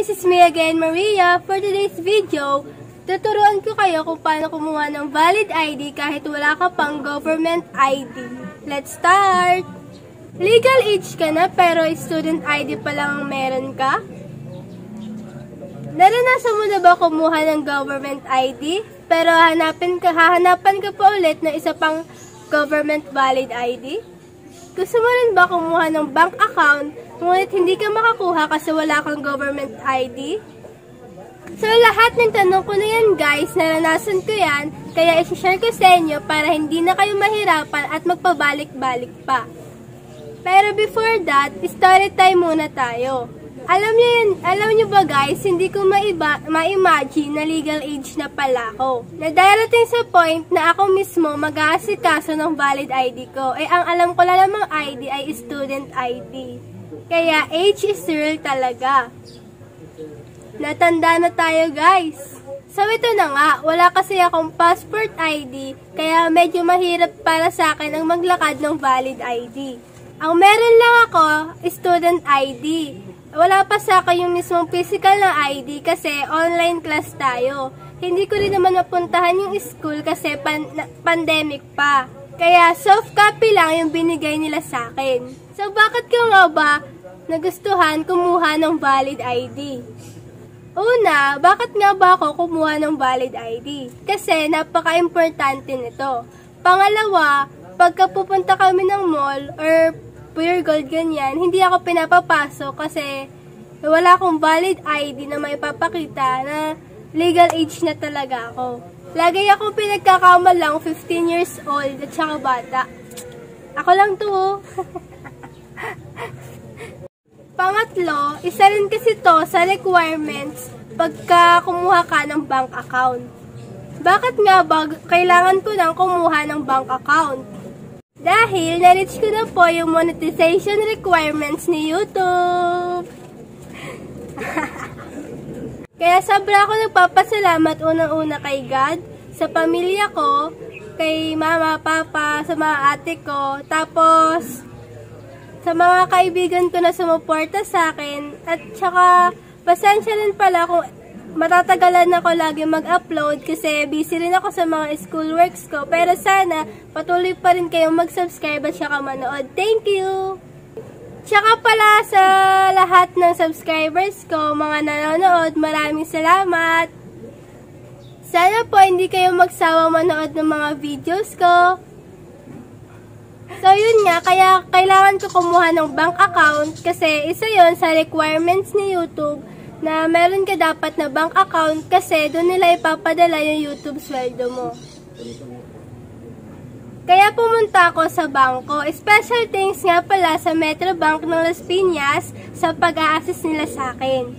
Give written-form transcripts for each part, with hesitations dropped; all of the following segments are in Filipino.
guys, it's me again, Maria. For today's video, tuturuan ko kayo kung paano kumuha ng valid ID kahit wala ka pang government ID. Let's start! Legal age ka na pero student ID pa lang ang meron ka? Naranasan mo na ba kumuha ng government ID? Pero hahanapan ka pa ulit na isa pang government valid ID? Gusto mo rin ba kumuha ng bank account? Ngunit hindi ka makakuha kasi wala kang government ID? So lahat ng tanong ko na yan guys, naranasan ko yan, kaya isi-share ko sa inyo para hindi na kayo mahirapan at magpabalik-balik pa. Pero before that, story time muna tayo. Alam nyo ba guys, hindi ko ma-imagine na legal age na pala ako. Nadarating sa point na ako mismo mag-aasikaso ng valid ID ko. Eh ang alam ko lang namang ID ay student ID. Kaya, age is real talaga. Natanda na tayo, guys. So, ito na nga. Wala kasi akong passport ID, kaya medyo mahirap para sa akin ang maglakad ng valid ID. Ang meron lang ako, student ID. Wala pa sa akin yung mismong physical na ID kasi online class tayo. Hindi ko rin naman mapuntahan yung school kasi pandemic pa. Kaya, soft copy lang yung binigay nila sa akin. So, bakit ka nga ba nagustuhan kumuha ng valid ID? Una, bakit nga ba ako kumuha ng valid ID? Kasi, napaka-importante nito. Pangalawa, pagka pupunta kami ng mall or Pure Gold ganyan, hindi ako pinapapasok kasi wala akong valid ID na may papakita na legal age na talaga ako. Lagi akong pinagkakamalang 15 years old at saka bata. Ako lang to. Pangatlo, isa rin kasi to sa requirements pagka kumuha ka ng bank account. Bakit nga ba kailangan ko nang kumuha ng bank account? Dahil na-reach ko na po yung monetization requirements ni YouTube. Kaya sobra ako nagpapasalamat unang-una kay God, sa pamilya ko, kay mama, papa, sa mga ate ko, tapos sa mga kaibigan ko na sumuporta sa akin, at saka pasensya rin pala kung matatagalan ako lagi mag-upload kasi busy rin ako sa mga school works ko, pero sana patuloy pa rin kayong mag-subscribe at saka manood. Thank you! Tsaka pala sa lahat ng subscribers ko, mga nanonood, maraming salamat! Sana po hindi kayo magsawa manood ng mga videos ko. So yun nga, kaya kailangan ko kumuha ng bank account kasi isa yun sa requirements ni YouTube na meron ka dapat na bank account kasi doon nila ipapadala yung YouTube sweldo mo. Kaya pumunta ako sa bangko. Special thanks nga pala sa Metrobank ng Las Piñas sa pag-a-assist nila sa akin.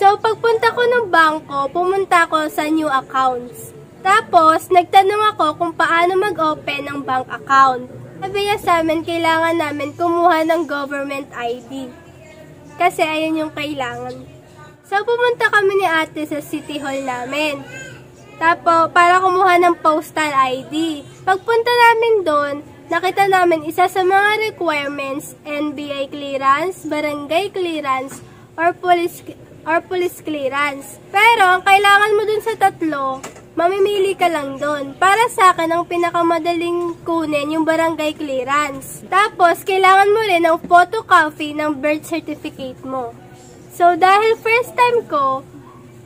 So, pagpunta ko ng bangko, pumunta ako sa new accounts. Tapos, nagtanong ako kung paano mag-open ng bank account. Sabi niya sa amin, kailangan namin kumuha ng government ID. Kasi ayun yung kailangan. So, pumunta kami ni ate sa City Hall namin. Tapos, para kumuha ng postal ID. Pagpunta namin doon, nakita namin isa sa mga requirements, NBI clearance, barangay clearance, or police clearance. Pero, ang kailangan mo doon sa tatlo, mamimili ka lang doon. Para sa akin, ang pinakamadaling kunin yung barangay clearance. Tapos, kailangan mo rin ng photocopy ng birth certificate mo. So, dahil first time ko,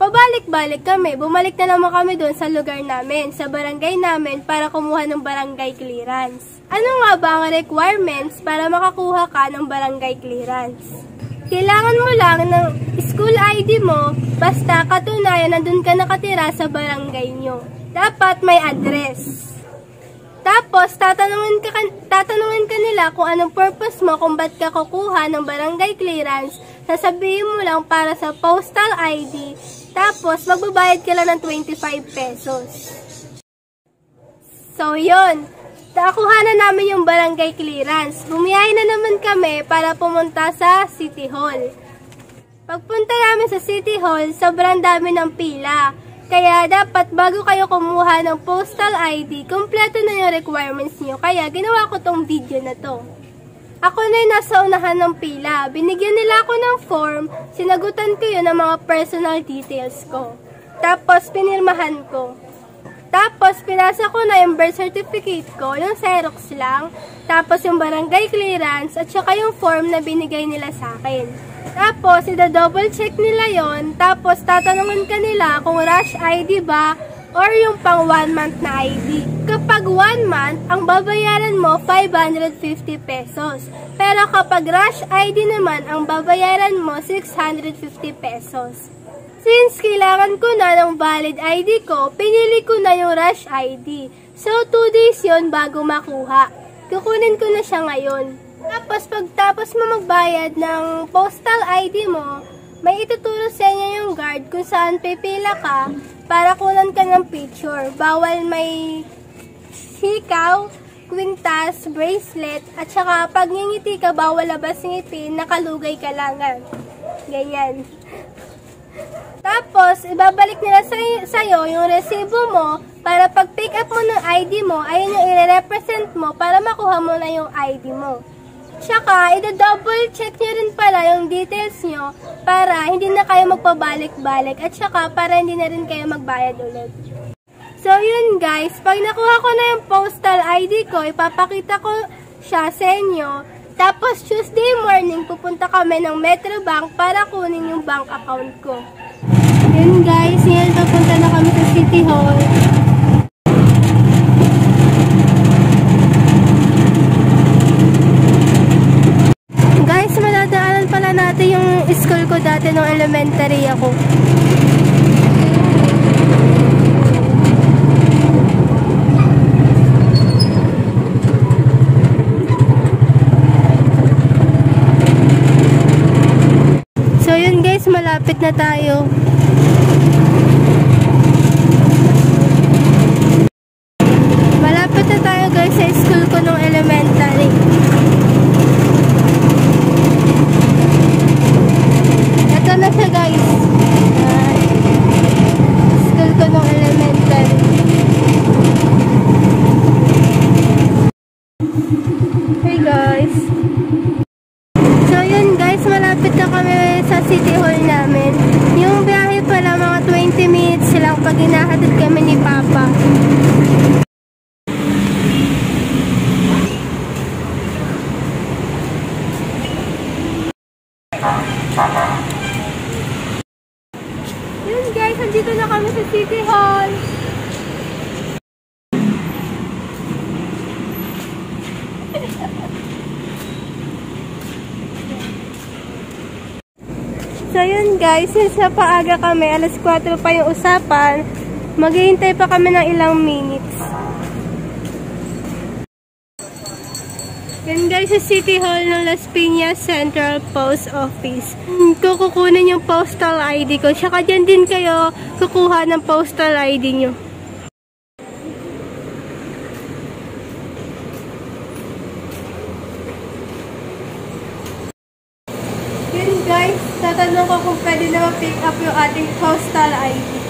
pabalik-balik kami, bumalik na naman kami doon sa lugar namin, sa barangay namin para kumuha ng barangay clearance. Ano nga ba ang requirements para makakuha ka ng barangay clearance? Kailangan mo lang ng school ID mo, basta katunayan na doon ka nakatira sa barangay nyo. Dapat may address. Tapos, tatanungin ka nila kung anong purpose mo kung ba't ka kukuha ng barangay clearance. Sasabihin mo lang para sa postal ID. Tapos, magbabayad ka lang ng 25 pesos. So, yun. Nakuha na namin yung barangay clearance. Bumiyahin na naman kami para pumunta sa City Hall. Pagpunta namin sa City Hall, sobrang dami ng pila. Kaya, dapat bago kayo kumuha ng postal ID, kumpleto na yung requirements niyo. Kaya, ginawa ko tong video na to. Ako na yung nasa unahan ng pila. Binigyan nila ako ng form, sinagutan ko yun ng mga personal details ko. Tapos, pinirmahan ko. Tapos, pinasa ko na yung birth certificate ko, yung Xerox lang, tapos yung barangay clearance, at saka yung form na binigay nila sa akin. Tapos, ida-double check nila yon. Tapos, tatanungan ka nila kung rush ID ba or yung pang 1 month na ID. Kapag 1 month, ang babayaran mo 550 pesos. Pero kapag rush ID naman, ang babayaran mo 650 pesos. Since kailangan ko na ng valid ID ko, pinili ko na yung rush ID. So, 2 days yon bago makuha. Kukunin ko na siya ngayon. Tapos, pagtapos mo magbayad ng postal ID mo, may ituturo sa inyo yung guard kung saan pipila ka para kunan ka ng picture. Bawal may hikaw, kwintas, bracelet, at saka pag ngingiti ka, bawal labas ngipin, nakalugay ka lang. Ganyan. Tapos, ibabalik nila sa'yo yung resibo mo para pag pick up mo ng ID mo, ayun yung i-represent mo para makuha mo na yung ID mo. Tsaka, ida-double check nyo rin pala yung details nyo para hindi na kayo magpabalik-balik at tsaka para hindi na rin kayo magbayad ulit. So, yun guys, pag nakuha ko na yung postal ID ko, ipapakita ko siya sa inyo. Tapos, Tuesday morning, pupunta kami ng Metrobank para kunin yung bank account ko. Yun guys, ngayon papunta na kami sa City Hall. School ko dati nung elementary ako. So yun guys, malapit na tayo. Malapit na tayo guys sa school ko nung elementary. Yun guys, nandito na kami sa City Hall. So yun guys, since napaaga kami, alas 4 pa yung usapan, maghihintay pa kami ng ilang minutes. Yan guys, sa City Hall ng Las Piñas Central Post Office. Kukunin yung postal ID ko. Tsaka dyan din kayo kukuha ng postal ID nyo. Yan guys, tatanong ko kung pwede na ma-pick up yung ating postal ID.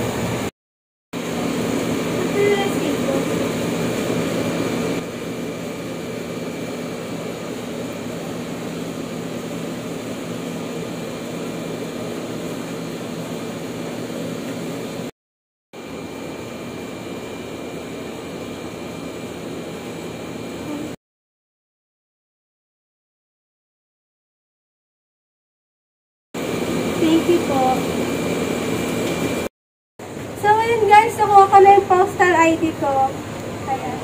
Po. So, ayun guys, nakuha ko na yung postal ID ko. Ayan.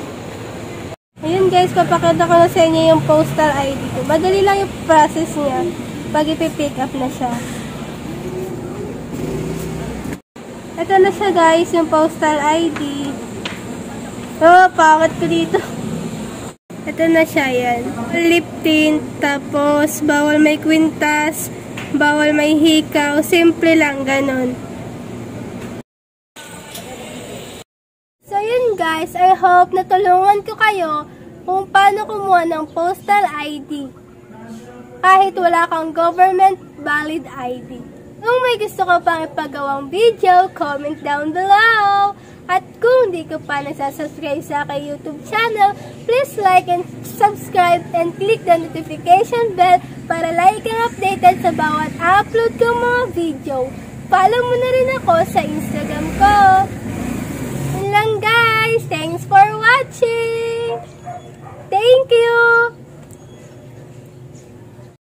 Ayun guys, papakita ko na sa inyo yung postal ID ko. Madali lang yung process niya pag ipipick up na siya. Ito na siya guys, yung postal ID. Oh, pakit ko dito. Ito na siya, yan. Lip tint, tapos bawal may kwintas, bawal may hikaw, simple lang, ganun. So yun guys, I hope natulungan ko kayo kung paano kumuha ng postal ID kahit wala kang government valid ID. Kung may gusto ko pang ipagawang video, comment down below. At kung hindi ka pa nasasubscribe sa aking YouTube channel, please like and subscribe and click the notification bell para lagi kang updated sa bawat upload kong mga video. Follow mo na rin ako sa Instagram ko. Yun lang guys, thanks for watching! Thank you!